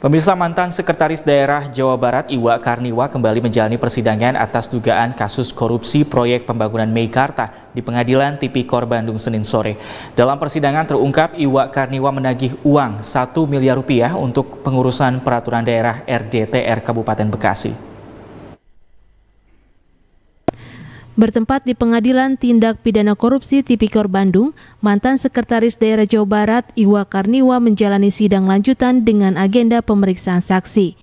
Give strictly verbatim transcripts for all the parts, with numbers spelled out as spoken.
Pemirsa, mantan Sekretaris Daerah Jawa Barat Iwa Karniwa kembali menjalani persidangan atas dugaan kasus korupsi proyek pembangunan Meikarta di Pengadilan Tipikor Bandung Senin sore. Dalam persidangan terungkap Iwa Karniwa menagih uang satu miliar rupiah untuk pengurusan peraturan daerah R D T R Kabupaten Bekasi. Bertempat di Pengadilan Tindak Pidana Korupsi Tipikor Bandung, mantan Sekretaris Daerah Jawa Barat Iwa Karniwa menjalani sidang lanjutan dengan agenda pemeriksaan saksi.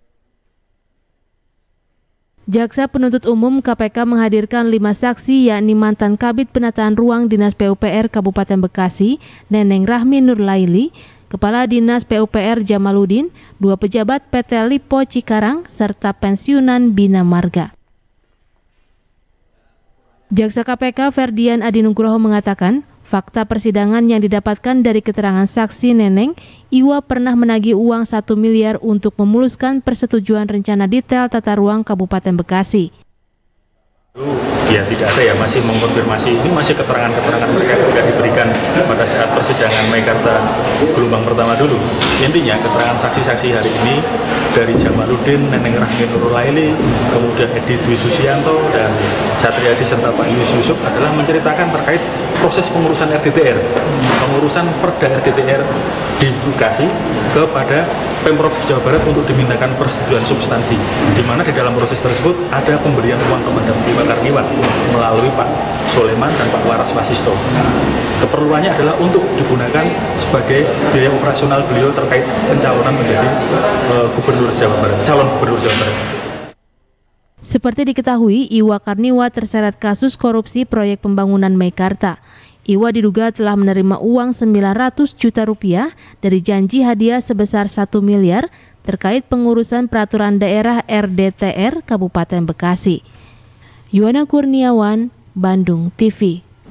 Jaksa Penuntut Umum K P K menghadirkan lima saksi, yakni mantan Kabid Penataan Ruang Dinas P U P R Kabupaten Bekasi, Neneng Rahmi Nur Laili, Kepala Dinas P U P R Jamaludin, dua pejabat P T Lipo Cikarang, serta pensiunan Bina Marga. Jaksa K P K Ferdian Adinugroho mengatakan, fakta persidangan yang didapatkan dari keterangan saksi Neneng, Iwa pernah menagih uang satu miliar untuk memuluskan persetujuan rencana detail tata ruang Kabupaten Bekasi. Ya tidak ada ya, masih mengkonfirmasi, ini masih keterangan-keterangan mereka yang sudah diberikan pada saat persidangan Meikarta gelombang pertama dulu. Intinya keterangan saksi-saksi hari ini dari Jamaludin, Neneng Rahmi Nur Laili, kemudian Edi Dwi Susianto dan Satriadi serta Pak Yusuf adalah menceritakan terkait proses pengurusan R D T R, pengurusan perda R D T R di Bekasi kepada Pemprov Jawa Barat untuk dimintakan persetujuan substansi, di mana di dalam proses tersebut ada pemberian uang kepada Iwa Karniwa melalui Pak Soleman dan Pak Waras Fasisto. Keperluannya adalah untuk digunakan sebagai biaya operasional beliau terkait pencalonan menjadi uh, Gubernur Jawa Barat, calon Gubernur Jawa Barat. Seperti diketahui, Iwa Karniwa terseret kasus korupsi proyek pembangunan Meikarta. Iwa diduga telah menerima uang sembilan ratus juta rupiah dari janji hadiah sebesar satu miliar terkait pengurusan peraturan daerah R D T R Kabupaten Bekasi. Yuyana Kurniawan, Bandung T V.